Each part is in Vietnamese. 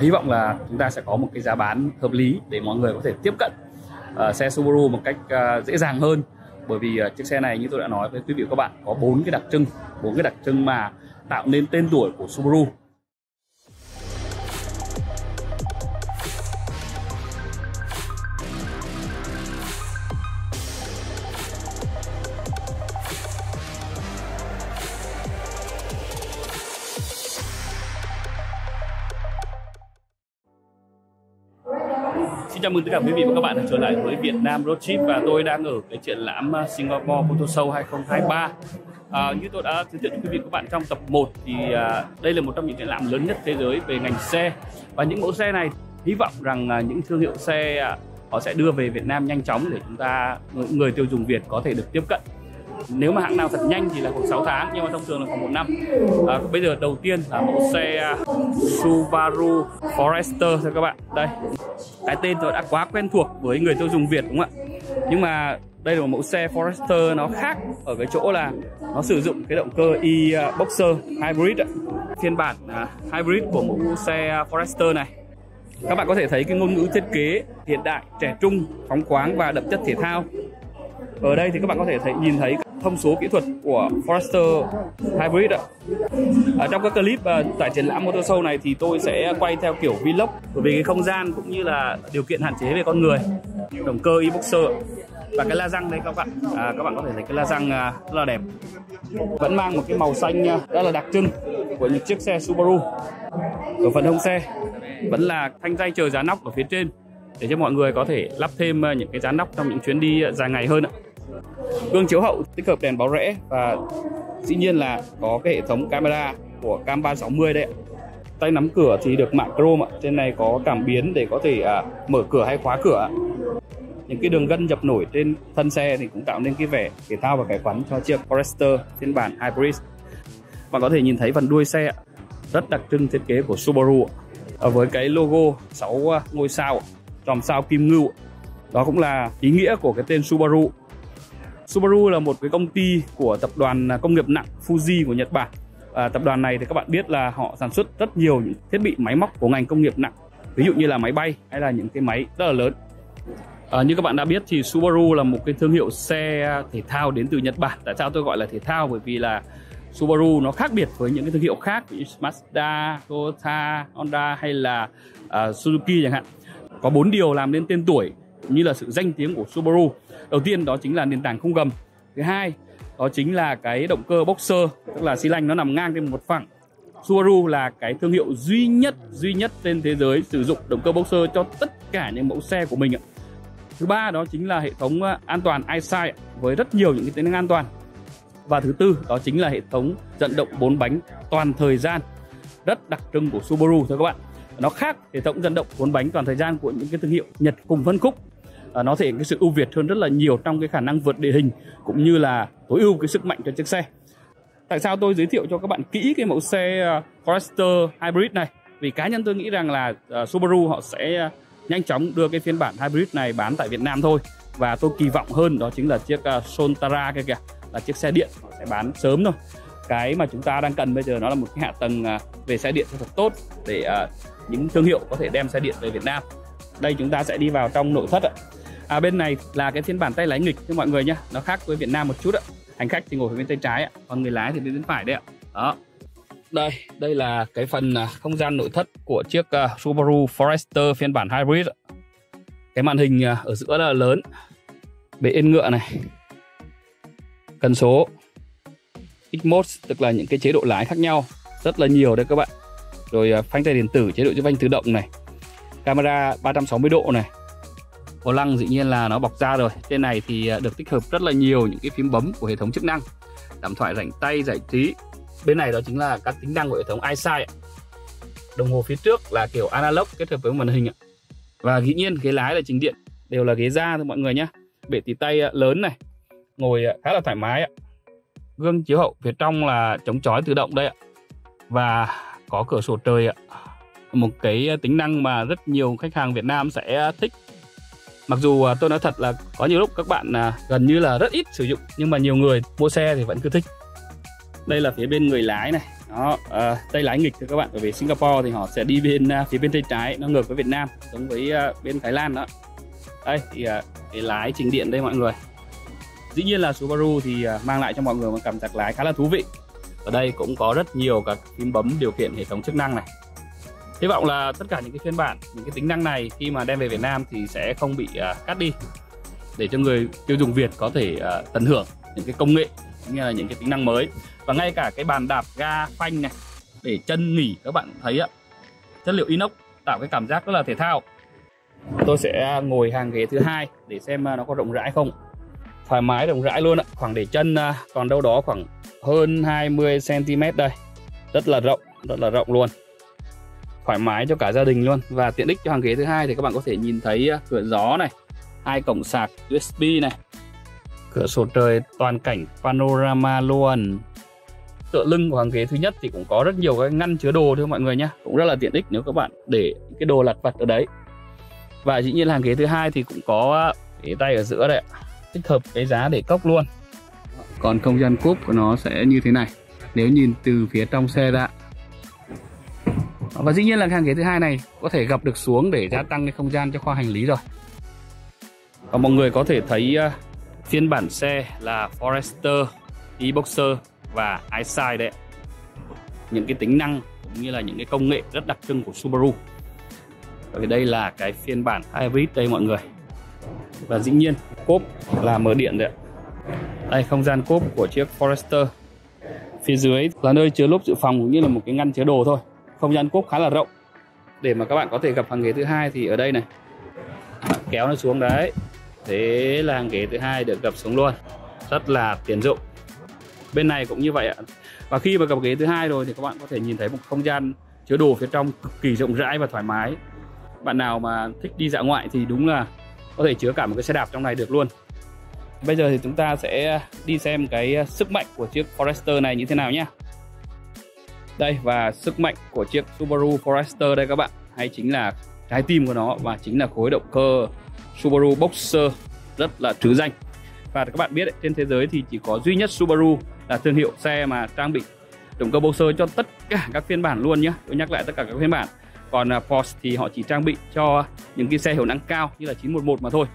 Hy vọng là chúng ta sẽ có một cái giá bán hợp lý để mọi người có thể tiếp cận xe Subaru một cách dễ dàng hơn. Bởi vì chiếc xe này như tôi đã nói với quý vị và các bạn có bốn cái đặc trưng mà tạo nên tên tuổi của Subaru. Xin chào mừng tất cả quý vị và các bạn đã trở lại với Việt Nam Road Trip, và tôi đang ở cái triển lãm Singapore Motor Show 2023. Như tôi đã giới thiệu cho quý vị và các bạn trong tập 1 thì đây là một trong những triển lãm lớn nhất thế giới về ngành xe, và những mẫu xe này hy vọng rằng những thương hiệu xe họ sẽ đưa về Việt Nam nhanh chóng để chúng ta, người tiêu dùng Việt có thể được tiếp cận. Nếu mà hãng nào thật nhanh thì là khoảng 6 tháng, nhưng mà thông thường là khoảng 1 năm. Bây giờ đầu tiên là mẫu xe Subaru Forester thôi các bạn. Đây, cái tên tôi đã quá quen thuộc với người tiêu dùng Việt đúng không ạ? Nhưng mà đây là một mẫu xe Forester, nó khác ở cái chỗ là nó sử dụng cái động cơ e-boxer hybrid, phiên bản hybrid của mẫu xe Forester này. Các bạn có thể thấy cái ngôn ngữ thiết kế hiện đại, trẻ trung, phóng khoáng và đậm chất thể thao. Ở đây thì các bạn có thể nhìn thấy thông số kỹ thuật của Forester Hybrid ạ. Trong các clip tại triển lãm Motor Show này thì tôi sẽ quay theo kiểu vlog, bởi vì cái không gian cũng như là điều kiện hạn chế về con người. Động cơ e-boxer và cái la răng đây các bạn có thể thấy cái la răng rất là đẹp, vẫn mang một cái màu xanh rất là đặc trưng của những chiếc xe Subaru. Ở phần hông xe vẫn là thanh ray trời giá nóc ở phía trên, để cho mọi người có thể lắp thêm những cái dán nóc trong những chuyến đi dài ngày hơn ạ. Gương chiếu hậu tích hợp đèn báo rẽ, và dĩ nhiên là có cái hệ thống camera của Cam 360 đây ạ. Tay nắm cửa thì được mạ chrome ạ. Trên này có cảm biến để có thể mở cửa hay khóa cửa ạ. Những cái đường gân dập nổi trên thân xe thì cũng tạo nên cái vẻ thể thao và khỏe khoắn cho chiếc Forester phiên bản Hybrid. Bạn có thể nhìn thấy phần đuôi xe ạ, rất đặc trưng thiết kế của Subaru ạ, với cái logo 6 ngôi sao ạ, tròm sao kim ngưu. Đó cũng là ý nghĩa của cái tên Subaru. Subaru là một cái công ty của tập đoàn công nghiệp nặng Fuji của Nhật Bản. Tập đoàn này thì các bạn biết là họ sản xuất rất nhiều những thiết bị máy móc của ngành công nghiệp nặng, ví dụ như là máy bay hay là những cái máy rất là lớn. Như các bạn đã biết thì Subaru là một cái thương hiệu xe thể thao đến từ Nhật Bản. Tại sao tôi gọi là thể thao? Bởi vì là Subaru nó khác biệt với những cái thương hiệu khác như Mazda, Toyota, Honda hay là Suzuki chẳng hạn. Có 4 điều làm nên tên tuổi cũng như là sự danh tiếng của Subaru. Đầu tiên đó chính là nền tảng không gầm. Thứ hai đó chính là cái động cơ boxer, tức là xi lanh nó nằm ngang trên một phẳng. Subaru là cái thương hiệu duy nhất trên thế giới sử dụng động cơ boxer cho tất cả những mẫu xe của mình. Thứ ba đó chính là hệ thống an toàn EyeSight với rất nhiều những cái tính năng an toàn. Và thứ tư đó chính là hệ thống dẫn động 4 bánh toàn thời gian, rất đặc trưng của Subaru thôi các bạn. Nó khác hệ thống dẫn động 4 bánh toàn thời gian của những cái thương hiệu Nhật cùng phân khúc. Nó thể hiện cái sự ưu việt hơn rất là nhiều trong cái khả năng vượt địa hình cũng như là tối ưu cái sức mạnh cho chiếc xe. Tại sao tôi giới thiệu cho các bạn kỹ cái mẫu xe Forester Hybrid này? Vì cá nhân tôi nghĩ rằng là Subaru họ sẽ nhanh chóng đưa cái phiên bản Hybrid này bán tại Việt Nam thôi. Và tôi kỳ vọng hơn đó chính là chiếc Solterra kia kìa, là chiếc xe điện họ sẽ bán sớm thôi. Cái mà chúng ta đang cần bây giờ nó là một cái hạ tầng về xe điện thật tốt để những thương hiệu có thể đem xe điện về Việt Nam. Đây chúng ta sẽ đi vào trong nội thất ạ. Bên này là cái phiên bản tay lái nghịch cho mọi người nhé. Nó khác với Việt Nam một chút ạ. Hành khách thì ngồi phía bên tay trái ạ, còn người lái thì bên phải đấy ạ. Đó. Đây là cái phần không gian nội thất của chiếc Subaru Forester phiên bản Hybrid ạ. Cái màn hình ở giữa là lớn. Bệ yên ngựa này. Cần số X-Mode, tức là những cái chế độ lái khác nhau rất là nhiều đấy các bạn. Rồi phanh tay điện tử, chế độ giúp phanh tự động này, camera 360 độ này, vô lăng dĩ nhiên là nó bọc da rồi. Trên này thì được tích hợp rất là nhiều những cái phím bấm của hệ thống chức năng, tạm thoại rảnh tay giải trí. Bên này đó chính là các tính năng của hệ thống EyeSight. Đồng hồ phía trước là kiểu analog kết hợp với màn hình. Và dĩ nhiên ghế lái là chỉnh điện, đều là ghế da thôi mọi người nhé. Bệ tì tay lớn này, ngồi khá là thoải mái. Gương chiếu hậu phía trong là chống chói tự động đây ạ. Và có cửa sổ trời ạ, một cái tính năng mà rất nhiều khách hàng Việt Nam sẽ thích. Mặc dù tôi nói thật là có nhiều lúc các bạn gần như là rất ít sử dụng, nhưng mà nhiều người mua xe thì vẫn cứ thích. Đây là phía bên người lái này, Đó, tay lái nghịch cho các bạn, bởi vì Singapore thì họ sẽ đi bên phía bên tay trái, nó ngược với Việt Nam, giống với bên Thái Lan đó. Đây thì cái lái chỉnh điện đây mọi người. Dĩ nhiên là Subaru thì mang lại cho mọi người một cảm giác lái khá là thú vị. Ở đây cũng có rất nhiều các phím bấm điều khiển hệ thống chức năng này. Hy vọng là tất cả những cái phiên bản, những cái tính năng này khi mà đem về Việt Nam thì sẽ không bị cắt đi, để cho người tiêu dùng Việt có thể tận hưởng những cái công nghệ, như là những cái tính năng mới. Và ngay cả cái bàn đạp ga phanh này để chân nghỉ, các bạn thấy ạ, chất liệu inox tạo cái cảm giác rất là thể thao. Tôi sẽ ngồi hàng ghế thứ hai để xem nó có rộng rãi không. Thoải mái rộng rãi luôn ạ, khoảng để chân còn đâu đó khoảng hơn 20 cm đây. Rất là rộng luôn. Thoải mái cho cả gia đình luôn. Và tiện ích cho hàng ghế thứ hai thì các bạn có thể nhìn thấy cửa gió này, hai cổng sạc USB này, cửa sổ trời toàn cảnh panorama luôn. Tựa lưng của hàng ghế thứ nhất thì cũng có rất nhiều cái ngăn chứa đồ thôi mọi người nhé, cũng rất là tiện ích nếu các bạn để cái đồ lặt vặt ở đấy. Và dĩ nhiên hàng ghế thứ hai thì cũng có cái tay ở giữa đấy, tích hợp cái giá để cốc luôn. Còn không gian cúp của nó sẽ như thế này nếu nhìn từ phía trong xe ra. Và dĩ nhiên là hàng ghế thứ hai này có thể gập được xuống để gia tăng cái không gian cho khoa hành lý rồi. Và mọi người có thể thấy phiên bản xe là Forester, E-Boxer và i-Side đấy. Những cái tính năng cũng như là những cái công nghệ rất đặc trưng của Subaru. Và đây là cái phiên bản hybrid đây mọi người. Và dĩ nhiên cốp là mở điện đấy. Đây không gian cốp của chiếc Forester. Phía dưới là nơi chứa lốp dự phòng cũng như là một cái ngăn chứa đồ thôi. Không gian cốp khá là rộng để mà các bạn có thể gặp hàng ghế thứ hai thì ở đây này, kéo nó xuống đấy, thế là hàng ghế thứ hai được gập xuống luôn, rất là tiện dụng. Bên này cũng như vậy ạ. Và khi mà gập ghế thứ hai rồi thì các bạn có thể nhìn thấy một không gian chứa đồ phía trong cực kỳ rộng rãi và thoải mái. Bạn nào mà thích đi dã ngoại thì đúng là có thể chứa cả một cái xe đạp trong này được luôn. Bây giờ thì chúng ta sẽ đi xem cái sức mạnh của chiếc Forester này như thế nào nhé. Đây, và sức mạnh của chiếc Subaru Forester đây các bạn, hay chính là trái tim của nó và chính là khối động cơ Subaru Boxer rất là trứ danh. Và các bạn biết đấy, trên thế giới thì chỉ có duy nhất Subaru là thương hiệu xe mà trang bị động cơ Boxer cho tất cả các phiên bản luôn nhé. Tôi nhắc lại, tất cả các phiên bản. Còn Porsche thì họ chỉ trang bị cho những cái xe hiệu năng cao như là 911 mà thôi.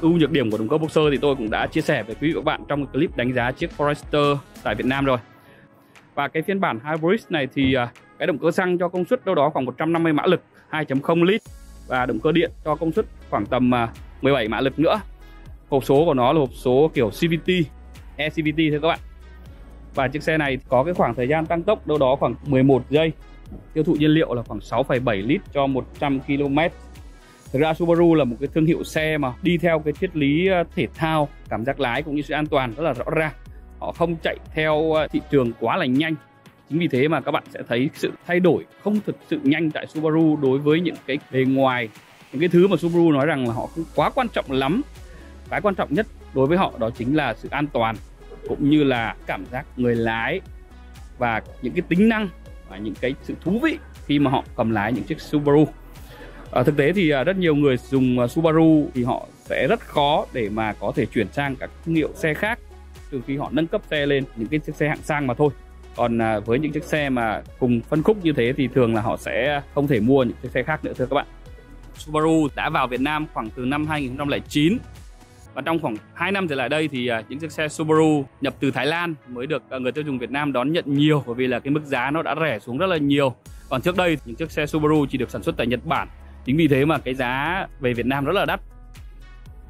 Ưu nhược điểm của động cơ Boxer thì tôi cũng đã chia sẻ với quý vị và các bạn trong một clip đánh giá chiếc Forester tại Việt Nam rồi. Và cái phiên bản hybrid này thì cái động cơ xăng cho công suất đâu đó khoảng 150 mã lực 2.0 lít và động cơ điện cho công suất khoảng tầm 17 mã lực nữa. Hộp số của nó là hộp số kiểu CVT, ECVT thôi các bạn. Và chiếc xe này có cái khoảng thời gian tăng tốc đâu đó khoảng 11 giây. Tiêu thụ nhiên liệu là khoảng 6,7 lít cho 100 km. Thực ra Subaru là một cái thương hiệu xe mà đi theo cái triết lý thể thao, cảm giác lái cũng như sự an toàn rất là rõ ràng. Họ không chạy theo thị trường quá là nhanh. Chính vì thế mà các bạn sẽ thấy sự thay đổi không thực sự nhanh tại Subaru đối với những cái bề ngoài, những cái thứ mà Subaru nói rằng là họ không quá quan trọng lắm. Cái quan trọng nhất đối với họ đó chính là sự an toàn cũng như là cảm giác người lái và những cái tính năng và những cái sự thú vị khi mà họ cầm lái những chiếc Subaru. Thực tế thì rất nhiều người dùng Subaru thì họ sẽ rất khó để mà có thể chuyển sang các thương hiệu xe khác, từ khi họ nâng cấp xe lên những cái chiếc xe hạng sang mà thôi. Còn với những chiếc xe mà cùng phân khúc như thế thì thường là họ sẽ không thể mua những chiếc xe khác nữa thưa các bạn. Subaru đã vào Việt Nam khoảng từ năm 2009 và trong khoảng 2 năm trở lại đây thì những chiếc xe Subaru nhập từ Thái Lan mới được người tiêu dùng Việt Nam đón nhận nhiều, bởi vì là cái mức giá nó đã rẻ xuống rất là nhiều. Còn trước đây những chiếc xe Subaru chỉ được sản xuất tại Nhật Bản, chính vì thế mà cái giá về Việt Nam rất là đắt,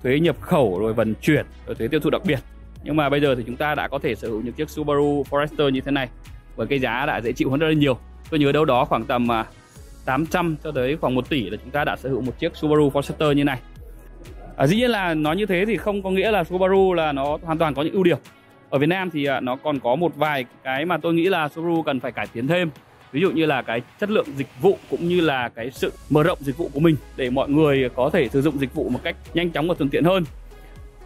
thuế nhập khẩu rồi vận chuyển rồi thuế tiêu thụ đặc biệt. Nhưng mà bây giờ thì chúng ta đã có thể sở hữu những chiếc Subaru Forester như thế này với cái giá đã dễ chịu hơn rất là nhiều. Tôi nhớ đâu đó khoảng tầm 800 cho tới khoảng 1 tỷ là chúng ta đã sở hữu một chiếc Subaru Forester như này. Dĩ nhiên là nói như thế thì không có nghĩa là Subaru là nó hoàn toàn có những ưu điểm. Ở Việt Nam thì nó còn có một vài cái mà tôi nghĩ là Subaru cần phải cải tiến thêm. Ví dụ như là cái chất lượng dịch vụ cũng như là cái sự mở rộng dịch vụ của mình để mọi người có thể sử dụng dịch vụ một cách nhanh chóng và thuận tiện hơn.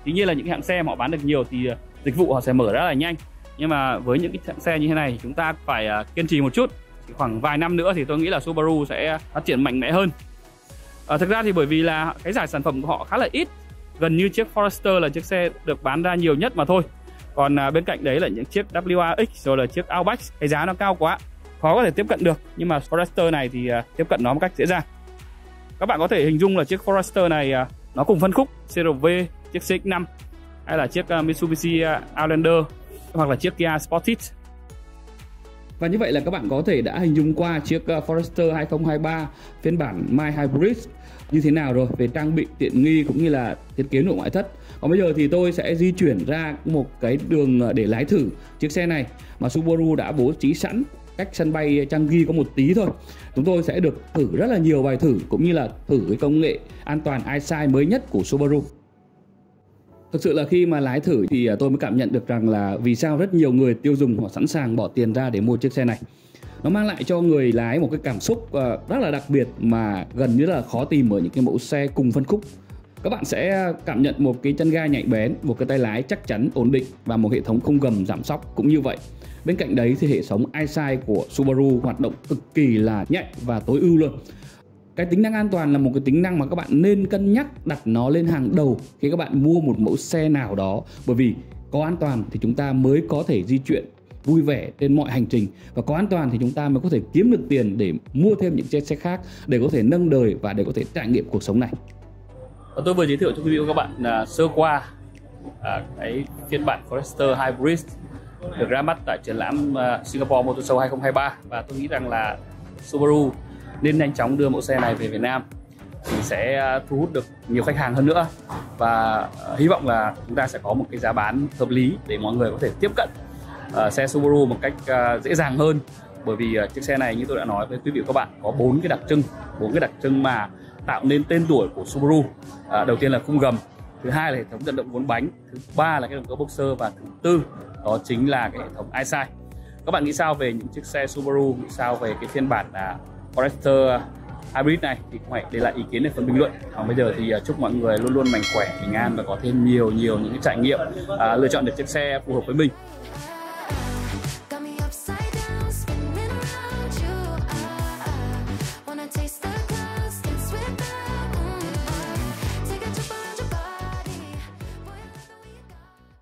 Tuy nhiên là những hãng xe mà họ bán được nhiều thì dịch vụ họ sẽ mở ra là nhanh. Nhưng mà với những cái hãng xe như thế này chúng ta phải kiên trì một chút. Khoảng vài năm nữa thì tôi nghĩ là Subaru sẽ phát triển mạnh mẽ hơn. Thực ra thì bởi vì là cái giải sản phẩm của họ khá là ít, gần như chiếc Forester là chiếc xe được bán ra nhiều nhất mà thôi. Còn bên cạnh đấy là những chiếc WRX rồi là chiếc Outback, cái giá nó cao quá, khó có thể tiếp cận được. Nhưng mà Forester này thì tiếp cận nó một cách dễ dàng. Các bạn có thể hình dung là chiếc Forester này nó cùng phân khúc CRV, chiếc CX-5 hay là chiếc Mitsubishi Outlander hoặc là chiếc Kia Sportage. Và như vậy là các bạn có thể đã hình dung qua chiếc Forester 2023 phiên bản My Hybrid như thế nào rồi, về trang bị, tiện nghi cũng như là thiết kế nội ngoại thất. Còn bây giờ thì tôi sẽ di chuyển ra một cái đường để lái thử chiếc xe này mà Subaru đã bố trí sẵn cách sân bay Changi có một tí thôi. Chúng tôi sẽ được thử rất là nhiều bài thử cũng như là thử cái công nghệ an toàn EyeSight mới nhất của Subaru. Thực sự là khi mà lái thử thì tôi mới cảm nhận được rằng là vì sao rất nhiều người tiêu dùng họ sẵn sàng bỏ tiền ra để mua chiếc xe này. Nó mang lại cho người lái một cái cảm xúc rất là đặc biệt mà gần như là khó tìm ở những cái mẫu xe cùng phân khúc. Các bạn sẽ cảm nhận một cái chân ga nhạy bén, một cái tay lái chắc chắn, ổn định và một hệ thống không gầm giảm sóc cũng như vậy. Bên cạnh đấy thì hệ thống EyeSight của Subaru hoạt động cực kỳ là nhạy và tối ưu luôn. Cái tính năng an toàn là một cái tính năng mà các bạn nên cân nhắc đặt nó lên hàng đầu khi các bạn mua một mẫu xe nào đó, bởi vì có an toàn thì chúng ta mới có thể di chuyển vui vẻ trên mọi hành trình, và có an toàn thì chúng ta mới có thể kiếm được tiền để mua thêm những chiếc xe khác để có thể nâng đời và để có thể trải nghiệm cuộc sống này. Tôi vừa giới thiệu cho quý vị và các bạn sơ qua cái phiên bản Forester Hybrid được ra mắt tại triển lãm Singapore Motor Show 2023, và tôi nghĩ rằng là Subaru nên nhanh chóng đưa mẫu xe này về Việt Nam thì sẽ thu hút được nhiều khách hàng hơn nữa, và hy vọng là chúng ta sẽ có một cái giá bán hợp lý để mọi người có thể tiếp cận xe Subaru một cách dễ dàng hơn. Bởi vì chiếc xe này như tôi đã nói với quý vị và các bạn có bốn cái đặc trưng mà tạo nên tên tuổi của Subaru. Đầu tiên là khung gầm, thứ hai là hệ thống vận động 4 bánh, thứ ba là cái động cơ boxer, và thứ tư đó chính là cái hệ thống EyeSight. Các bạn nghĩ sao về những chiếc xe Subaru, nghĩ sao về cái phiên bản Forester Hybrid này thì cũng hãy để lại ý kiến ở phần bình luận. Còn bây giờ thì chúc mọi người luôn luôn mạnh khỏe, bình an và có thêm nhiều những trải nghiệm lựa chọn được chiếc xe phù hợp với mình.